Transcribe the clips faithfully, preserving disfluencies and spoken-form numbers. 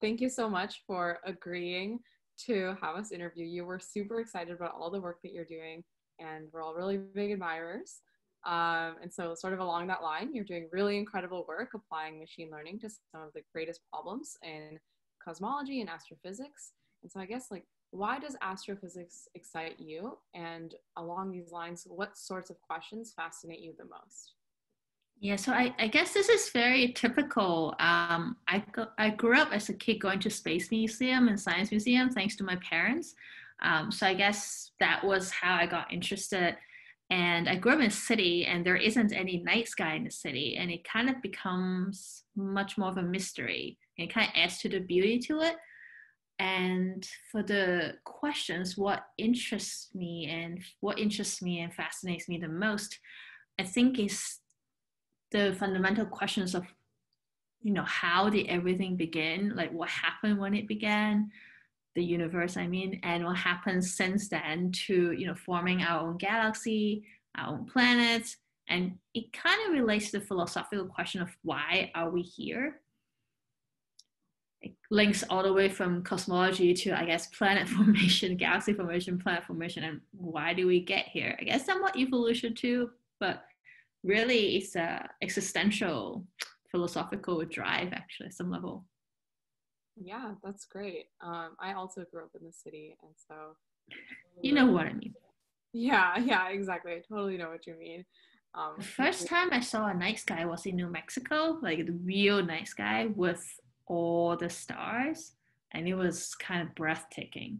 Thank you so much for agreeing to have us interview you. We're super excited about all the work that you're doing, and we're all really big admirers. Um, and so sort of along that line, you're doing really incredible work applying machine learning to some of the greatest problems in cosmology and astrophysics. And so I guess, like, why does astrophysics excite you? And along these lines, what sorts of questions fascinate you the most? Yeah, so I, I guess this is very typical. Um, I, go, I grew up as a kid going to Space Museum and Science Museum, thanks to my parents. Um, so I guess that was how I got interested. And I grew up in a city, and there isn't any night sky in the city. And it kind of becomes much more of a mystery. And it kind of adds to the beauty to it. And for the questions, what interests me and what interests me and fascinates me the most, I think is the fundamental questions of, you know, how did everything begin? Like, what happened when it began, the universe, I mean, and what happened since then to, you know, forming our own galaxy, our own planets. And it kind of relates to the philosophical question of why are we here? It links all the way from cosmology to, I guess, planet formation, galaxy formation, planet formation, and why do we get here? I guess somewhat evolution too, but really it's a existential philosophical drive, actually, at some level. Yeah, that's great. Um, I also grew up in the city, and so you know what I mean. Yeah, yeah, exactly. I totally know what you mean. Um, the first time I saw a night sky was in New Mexico, like the real night sky with all the stars, and it was kind of breathtaking.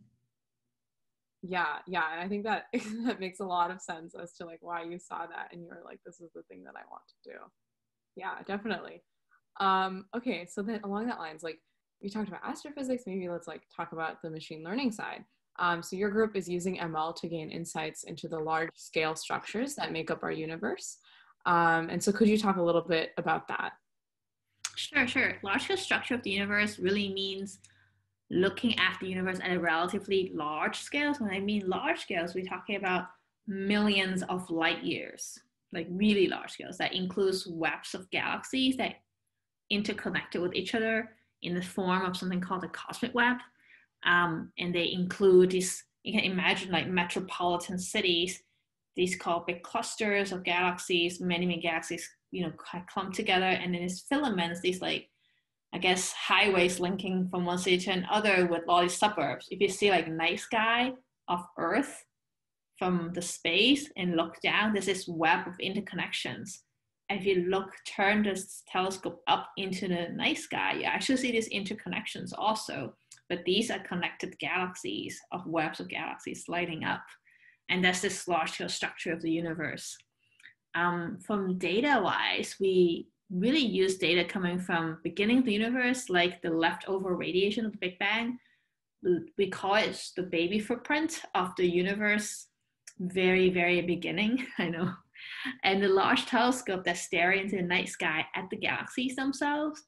Yeah, yeah, and I think that that makes a lot of sense as to, like, why you saw that and you were like, this is the thing that I want to do. Yeah, definitely. Um, okay, so then along that lines, like, we talked about astrophysics, maybe let's, like, talk about the machine learning side. Um, so your group is using M L to gain insights into the large scale structures that make up our universe. Um, and so could you talk a little bit about that? Sure, sure. Large scale structure of the universe really means looking at the universe at a relatively large scale. So when I mean large scales, we're talking about millions of light years, like really large scales. That includes webs of galaxies that interconnected with each other in the form of something called a cosmic web. Um, and they include these, you can imagine, like, metropolitan cities, these called big clusters of galaxies, many, many galaxies, you know, clumped together. And then these filaments, these, like, I guess, highways linking from one city to another with all these suburbs. If you see, like, night sky of Earth from the space and look down, there's this web of interconnections. And if you look, turn this telescope up into the night sky, you actually see these interconnections also. But these are connected galaxies of webs of galaxies lighting up. And that's this large scale structure of the universe. Um, from data-wise, we really use data coming from beginning of the universe, like the leftover radiation of the Big Bang. We call it the baby footprint of the universe, very, very beginning, I know. And the large telescope that stares into the night sky at the galaxies themselves.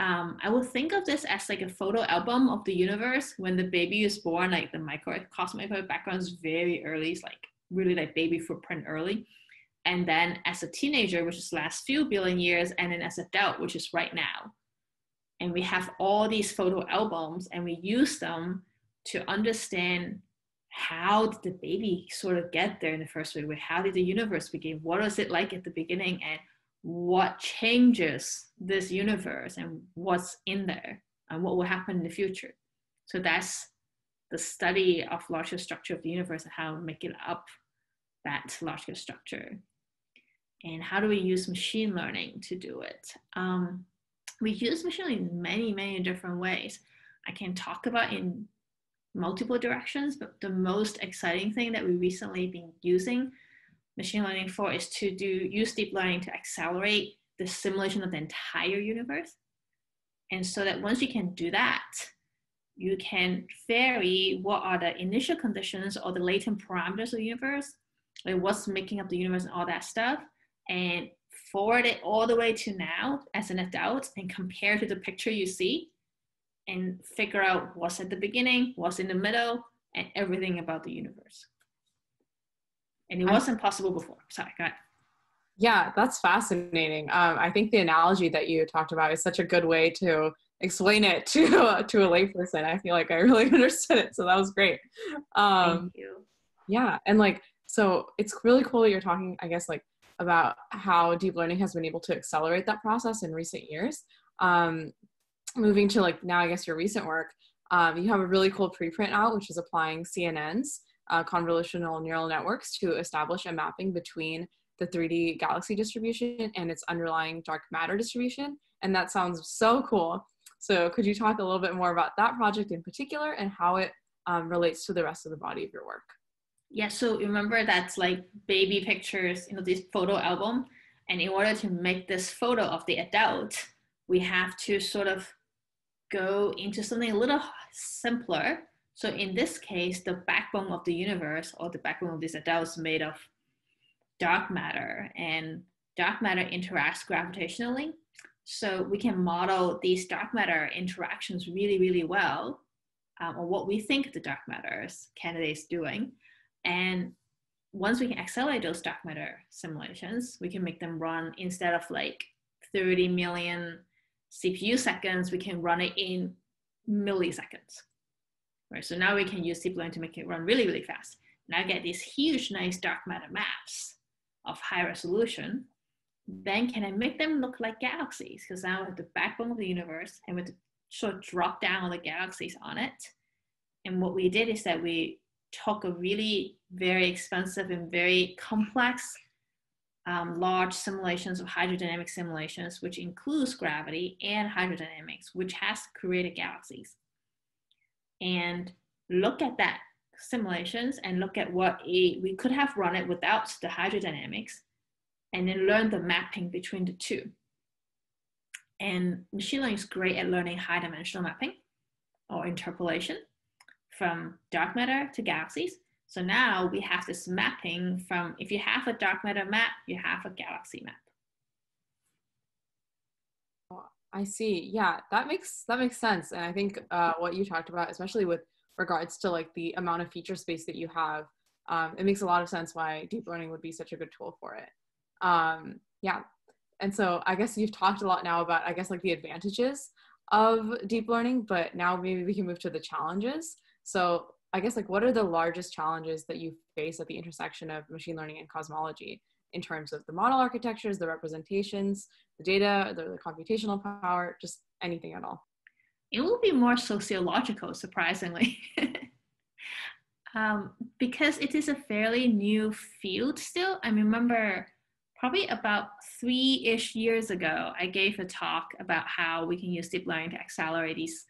Um, I would think of this as, like, a photo album of the universe. When the baby is born, like, the microcosmic background is very early, it's like really like baby footprint early. And then as a teenager, which is last few billion years, and then as adult, which is right now. And we have all these photo albums, and we use them to understand how did the baby sort of get there in the first place? How did the universe begin? What was it like at the beginning? And what changes this universe and what's in there and what will happen in the future? So that's the study of larger structure of the universe and how to make it up that large scale structure. And how do we use machine learning to do it? Um, we use machine learning in many, many different ways. I can talk about in multiple directions, but the most exciting thing that we recently been using machine learning for is to do use deep learning to accelerate the simulation of the entire universe. And so that once you can do that, you can vary what are the initial conditions or the latent parameters of the universe, like what's making up the universe and all that stuff, and forward it all the way to now as an adult and compare to the picture you see and figure out what's at the beginning, what's in the middle, and everything about the universe. And it wasn't possible before. Sorry, go ahead. Yeah, that's fascinating. Um, I think the analogy that you talked about is such a good way to explain it to uh, to a layperson. I feel like I really understood it, so that was great. Um, Thank you. Yeah, and like so, it's really cool that you're talking, I guess, like about how deep learning has been able to accelerate that process in recent years. Um, moving to like now, I guess your recent work, um, you have a really cool preprint out, which is applying C N Ns, uh, convolutional neural networks, to establish a mapping between the three D galaxy distribution and its underlying dark matter distribution. And that sounds so cool. So could you talk a little bit more about that project in particular and how it um, relates to the rest of the body of your work? Yeah, so remember that's like baby pictures, you know, this photo album. And in order to make this photo of the adult, we have to sort of go into something a little simpler. So in this case, the backbone of the universe, or the backbone of this adult, is made of dark matter, and dark matter interacts gravitationally. So we can model these dark matter interactions really, really well, um, or what we think the dark matter's candidate is doing. And once we can accelerate those dark matter simulations, we can make them run instead of like thirty million C P U seconds, we can run it in milliseconds. Right? So now we can use deep learning to make it run really, really fast. Now get these huge, nice dark matter maps of high resolution. Then can I make them look like galaxies? Because now we have the backbone of the universe and we have to sort of drop down all the galaxies on it. And what we did is that we took a really very expensive and very complex um, large simulations of hydrodynamic simulations, which includes gravity and hydrodynamics, which has created galaxies. And look at that simulations and look at what a, we could have run it without the hydrodynamics, and then learn the mapping between the two. And machine learning is great at learning high dimensional mapping or interpolation from dark matter to galaxies. So now we have this mapping from, if you have a dark matter map, you have a galaxy map. I see, yeah, that makes, that makes sense. And I think uh, what you talked about, especially with regards to like the amount of feature space that you have, um, it makes a lot of sense why deep learning would be such a good tool for it. Um, yeah, and so I guess you've talked a lot now about, I guess, like the advantages of deep learning, but now maybe we can move to the challenges. So I guess, like, what are the largest challenges that you face at the intersection of machine learning and cosmology in terms of the model architectures, the representations, the data, the, the computational power, just anything at all? It will be more sociological, surprisingly, um, because it is a fairly new field still. I remember probably about three-ish years ago, I gave a talk about how we can use deep learning to accelerate these,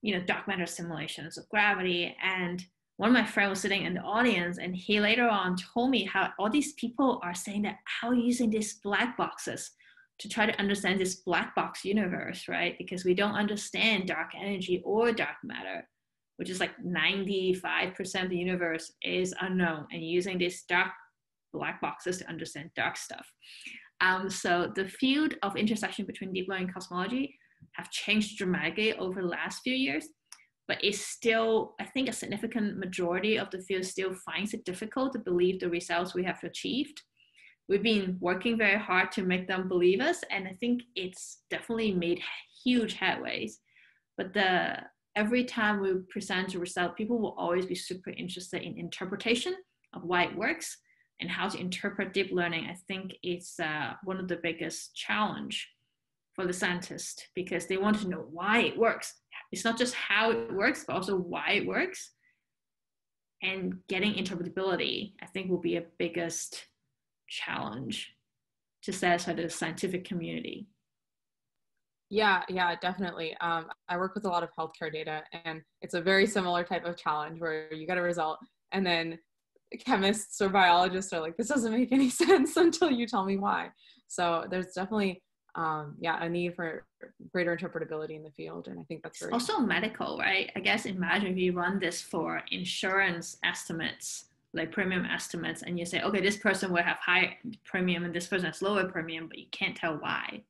you know, dark matter simulations of gravity. And one of my friends was sitting in the audience, and he later on told me how all these people are saying that how using these black boxes to try to understand this black box universe, right? Because we don't understand dark energy or dark matter, which is like ninety-five percent of the universe is unknown, and using this dark black boxes to understand dark stuff. Um, so the field of intersection between deep learning and cosmology have changed dramatically over the last few years, but it's still, I think a significant majority of the field still finds it difficult to believe the results we have achieved. We've been working very hard to make them believe us, and I think it's definitely made huge headways, but the, every time we present a result, people will always be super interested in interpretation of why it works. And how to interpret deep learning, I think it's uh, one of the biggest challenge for the scientist, because they want to know why it works. It's not just how it works, but also why it works. And getting interpretability, I think, will be a biggest challenge to satisfy the scientific community. Yeah, yeah, definitely. Um, I work with a lot of healthcare data, and it's a very similar type of challenge where you get a result and then chemists or biologists are like, this doesn't make any sense until you tell me why. So there's definitely, um, yeah, a need for greater interpretability in the field. And I think that's very also medical, right? I guess imagine if you run this for insurance estimates, like premium estimates, and you say, okay, this person will have high premium and this person has lower premium, but you can't tell why.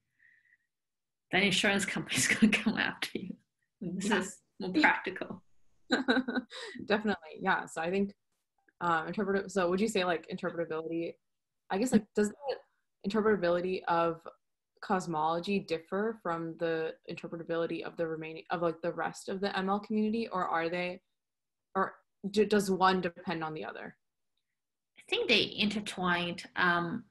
Then insurance companies gonna come after you. This yeah. is more practical. Definitely, yeah. So I think Um, interpretive. So would you say like interpretability, I guess like does the interpretability of cosmology differ from the interpretability of the remaining of like the rest of the M L community, or are they, or do, does one depend on the other? I think they intertwined. Um,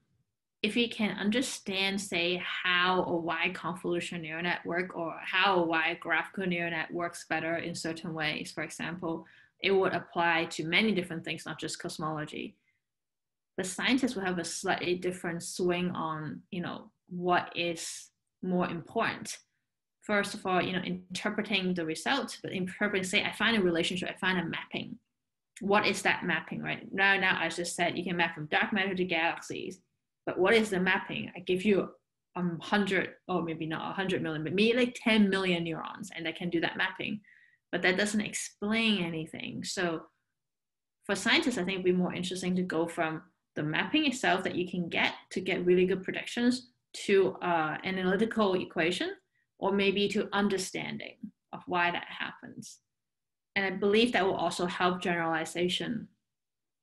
if you can understand, say, how or why convolutional neural network or how or why graphical neural net works better in certain ways, for example, it would apply to many different things, not just cosmology. But scientists will have a slightly different swing on, you know, what is more important. First of all, you know, interpreting the results, but interpreting, say, I find a relationship, I find a mapping. What is that mapping, right? Now, now I just said you can map from dark matter to galaxies, but what is the mapping? I give you a hundred, or maybe not a hundred million, but maybe like ten million neurons, and I can do that mapping. But that doesn't explain anything. So for scientists, I think it'd be more interesting to go from the mapping itself that you can get to get really good predictions to uh, analytical equation, or maybe to understanding of why that happens. And I believe that will also help generalization,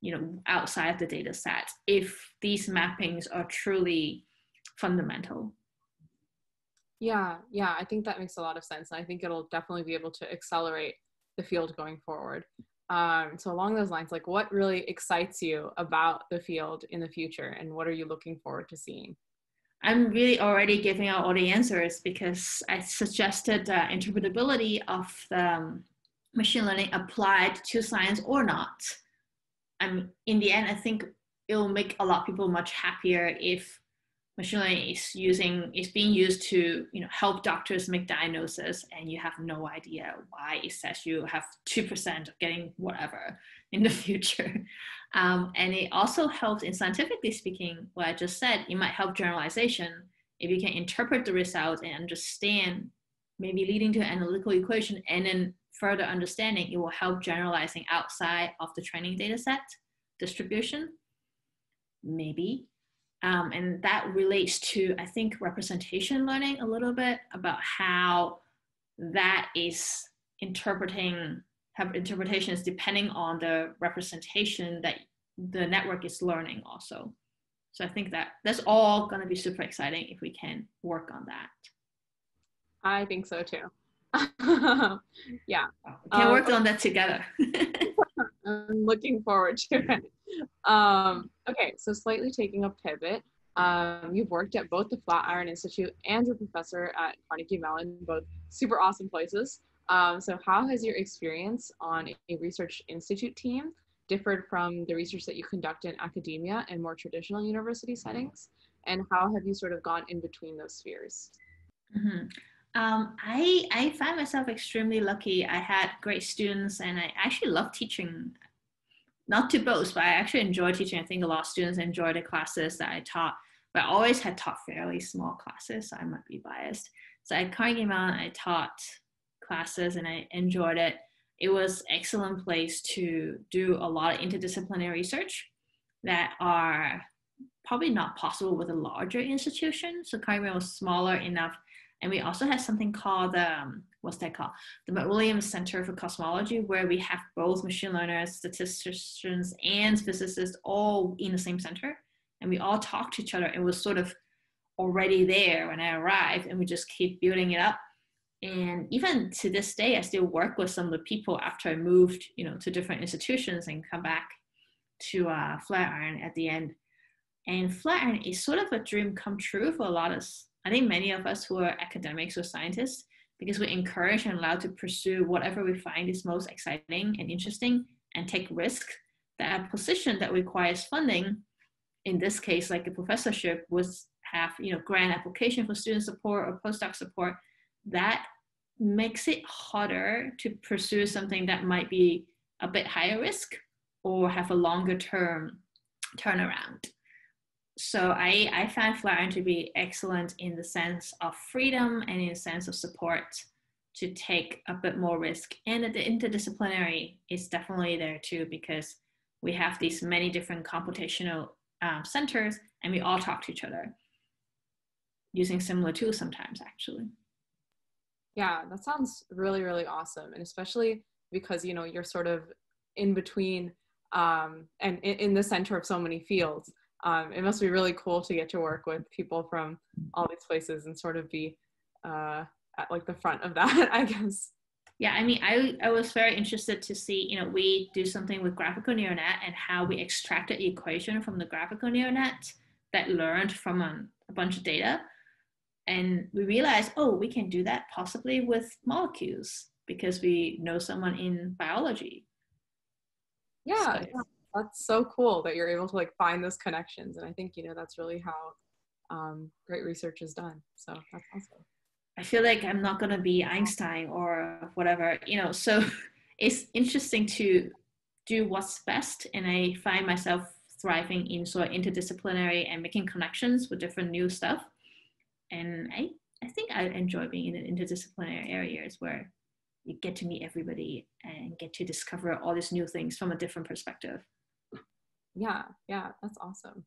you know, outside of the data set, if these mappings are truly fundamental. Yeah, yeah, I think that makes a lot of sense. And I think it'll definitely be able to accelerate the field going forward. Um, so along those lines, like, what really excites you about the field in the future, and what are you looking forward to seeing? I'm really already giving out all the answers, because I suggested uh, interpretability of the um, machine learning applied to science or not. Um, in the end, I think it will make a lot of people much happier if machine learning is using is being used to, you know, help doctors make diagnosis, and you have no idea why it says you have two percent of getting whatever in the future. Um, and it also helps in, scientifically speaking, what I just said, it might help generalization if you can interpret the results and understand, maybe leading to an analytical equation, and then further understanding, it will help generalizing outside of the training data set distribution, maybe. Um, and that relates to, I think, representation learning a little bit, about how that is interpreting, have interpretations depending on the representation that the network is learning also. So I think that that's all going to be super exciting if we can work on that. I think so too. Yeah. We can um, work on that together. I'm looking forward to it. Um, okay, so slightly taking a pivot, um, you've worked at both the Flatiron Institute and your professor at Carnegie Mellon, both super awesome places. Um, so how has your experience on a research institute team differed from the research that you conduct in academia and more traditional university settings? And how have you sort of gone in between those spheres? Mm-hmm. Um, I, I find myself extremely lucky. I had great students, and I actually love teaching. Not to boast, but I actually enjoy teaching. I think a lot of students enjoy the classes that I taught, but I always had taught fairly small classes, so I might be biased. So at Carnegie Mellon, I taught classes and I enjoyed it. It was an excellent place to do a lot of interdisciplinary research that are probably not possible with a larger institution. So Carnegie Mellon was smaller enough. And we also had something called, um, what's that called? The McWilliams Center for Cosmology, where we have both machine learners, statisticians, and physicists all in the same center. And we all talked to each other. It was sort of already there when I arrived, and we just keep building it up. And even to this day, I still work with some of the people after I moved, you know, to different institutions and come back to uh, Flatiron at the end. And Flatiron is sort of a dream come true for a lot of, I think, many of us who are academics or scientists, because we're encouraged and allowed to pursue whatever we find is most exciting and interesting, and take risks that a position that requires funding, in this case, like a professorship, was have, you know, grant application for student support or postdoc support, that makes it harder to pursue something that might be a bit higher risk or have a longer term turnaround. So I, I find Flatiron to be excellent in the sense of freedom and in the sense of support to take a bit more risk. And the interdisciplinary is definitely there too, because we have these many different computational um, centers, and we all talk to each other using similar tools sometimes, actually. Yeah, that sounds really, really awesome. And especially because, you know, you're sort of in between um, and in, in the center of so many fields. um, it must be really cool to get to work with people from all these places and sort of be uh, at like the front of that, I guess. Yeah, I mean, I, I was very interested to see, you know, we do something with graphical neural net and how we extract the equation from the graphical neural net that learned from a, a bunch of data. And we realized, oh, we can do that possibly with molecules because we know someone in biology. Yeah, so. yeah, that's so cool that you're able to like find those connections. And I think, you know, that's really how um, great research is done. So that's awesome. I feel like I'm not going to be Einstein or whatever, you know, so it's interesting to do what's best. And I find myself thriving in sort of interdisciplinary and making connections with different new stuff. And I, I think I enjoy being in an interdisciplinary areas where you get to meet everybody and get to discover all these new things from a different perspective. Yeah, yeah, that's awesome.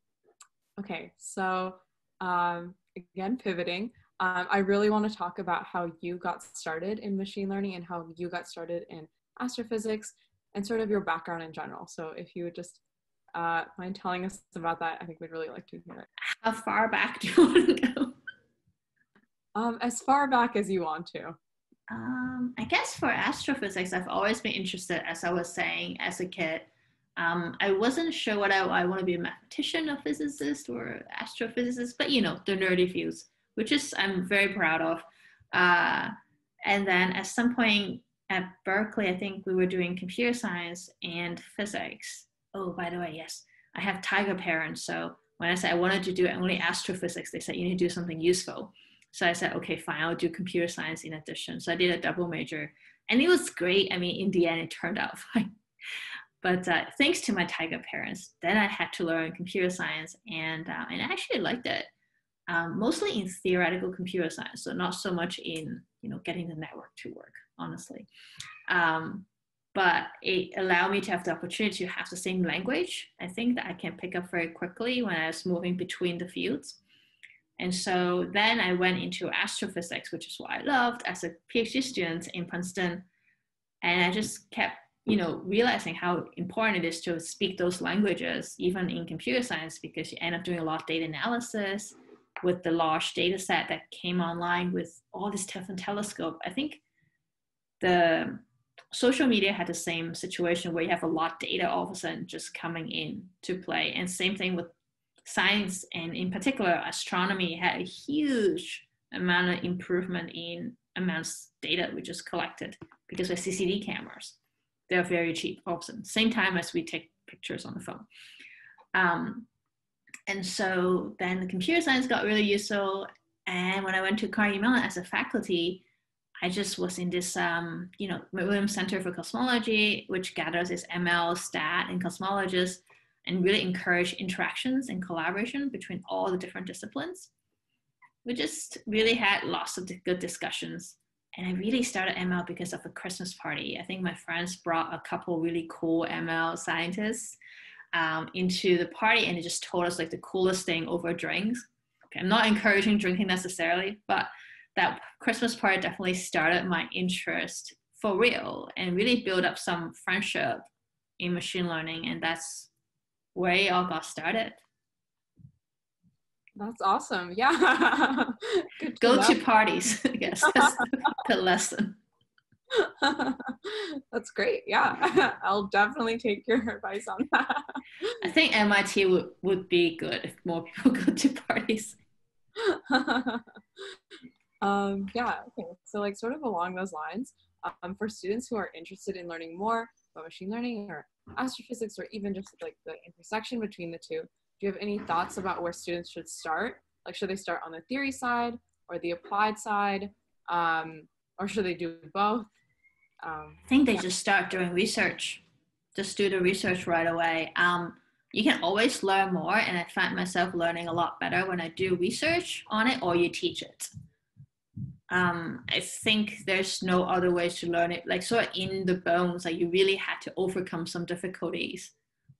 Okay, so um, again, pivoting. Um, I really want to talk about how you got started in machine learning and how you got started in astrophysics and sort of your background in general. So if you would just uh, mind telling us about that, I think we'd really like to hear it. How far back do you want to go? Um, as far back as you want to. Um, I guess for astrophysics, I've always been interested, as I was saying, as a kid. Um, I wasn't sure what I, I want to be a mathematician or physicist or astrophysicist, but you know, the nerdy views, which is I'm very proud of. Uh, and then at some point at Berkeley, I think we were doing computer science and physics. Oh, by the way, yes, I have tiger parents. So when I said I wanted to do only astrophysics, they said, you need to do something useful. So I said, okay, fine, I'll do computer science in addition. So I did a double major and it was great. I mean, in the end, it turned out fine. But uh, thanks to my tiger parents, then I had to learn computer science and, uh, and I actually liked it. Um, mostly in theoretical computer science, so not so much in, you know, getting the network to work, honestly. Um, but it allowed me to have the opportunity to have the same language, I think, that I can pick up very quickly when I was moving between the fields. And so then I went into astrophysics, which is what I loved as a PhD student in Princeton. And I just kept, you know, realizing how important it is to speak those languages, even in computer science, because you end up doing a lot of data analysis with the large data set that came online with all this different telescope. I think the social media had the same situation where you have a lot of data all of a sudden just coming in to play. And same thing with science, and in particular, astronomy had a huge amount of improvement in amounts of data we just collected because of C C D cameras. They're very cheap, often, same time as we take pictures on the phone. Um, And so then the computer science got really useful. And when I went to Carnegie Mellon as a faculty, I just was in this, um, you know, McWilliams Center for Cosmology, which gathers its M L, stat, and cosmologists, and really encourage interactions and collaboration between all the different disciplines. We just really had lots of good discussions. And I really started M L because of a Christmas party. I think my friends brought a couple really cool M L scientists Um, into the party, and it just told us like the coolest thing over drinks. Okay, I'm not encouraging drinking necessarily, but that Christmas party definitely started my interest for real and really built up some friendship in machine learning, and that's where it all got started. That's awesome. Yeah. Good Go to parties, I guess. That's the lesson. That's great. Yeah, I'll definitely take your advice on that. I think M I T would, would be good if more people go to parties. um, yeah, okay. So like sort of along those lines, um, for students who are interested in learning more about machine learning or astrophysics or even just like the intersection between the two, do you have any thoughts about where students should start? Like should they start on the theory side or the applied side? Um, or should they do both? Um, I think they yeah. just start doing research. Just do the research right away. Um, you can always learn more, and I find myself learning a lot better when I do research on it or you teach it. Um, I think there's no other ways to learn it. Like sort of in the bones, like you really had to overcome some difficulties,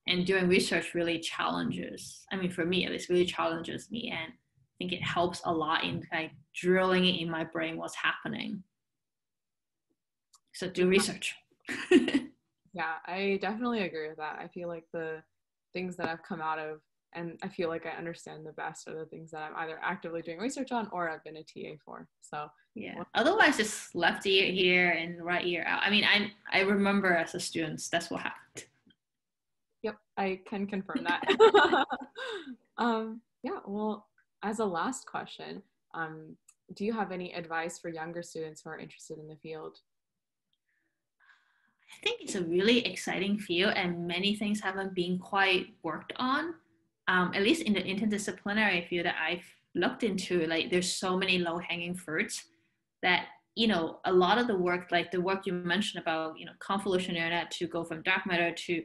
and doing research really challenges. I mean, for me, at least really challenges me, and I think it helps a lot in like drilling it in my brain what's happening. So do research. Yeah, I definitely agree with that. I feel like the things that I've come out of And I feel like I understand the best are the things that I'm either actively doing research on or I've been a T A for. So yeah, otherwise just left ear here and right ear out. I mean, I I remember as a student, that's what happened. Yep, I can confirm that. um, yeah, well, as a last question, um, do you have any advice for younger students who are interested in the field? I think it's a really exciting field and many things haven't been quite worked on. Um, at least in the interdisciplinary field that I've looked into, like there's so many low-hanging fruits that, you know, a lot of the work, like the work you mentioned about, you know, convolutional neural net to go from dark matter to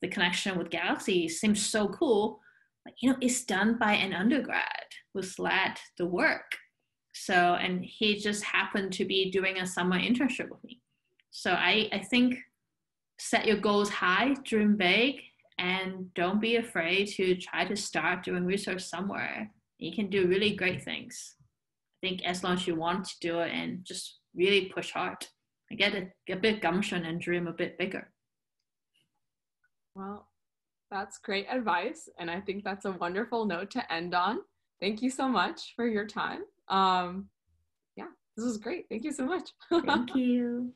the connection with galaxies seems so cool. Like, you know, it's done by an undergrad who's led the work. So, and he just happened to be doing a summer internship with me. So I, I think set your goals high, dream big, and don't be afraid to try to start doing research somewhere. You can do really great things. I think as long as you want to do it and just really push hard and get a, get a bit gumption and dream a bit bigger. Well, that's great advice. And I think that's a wonderful note to end on. Thank you so much for your time. Um, yeah, this was great. Thank you so much. Thank you.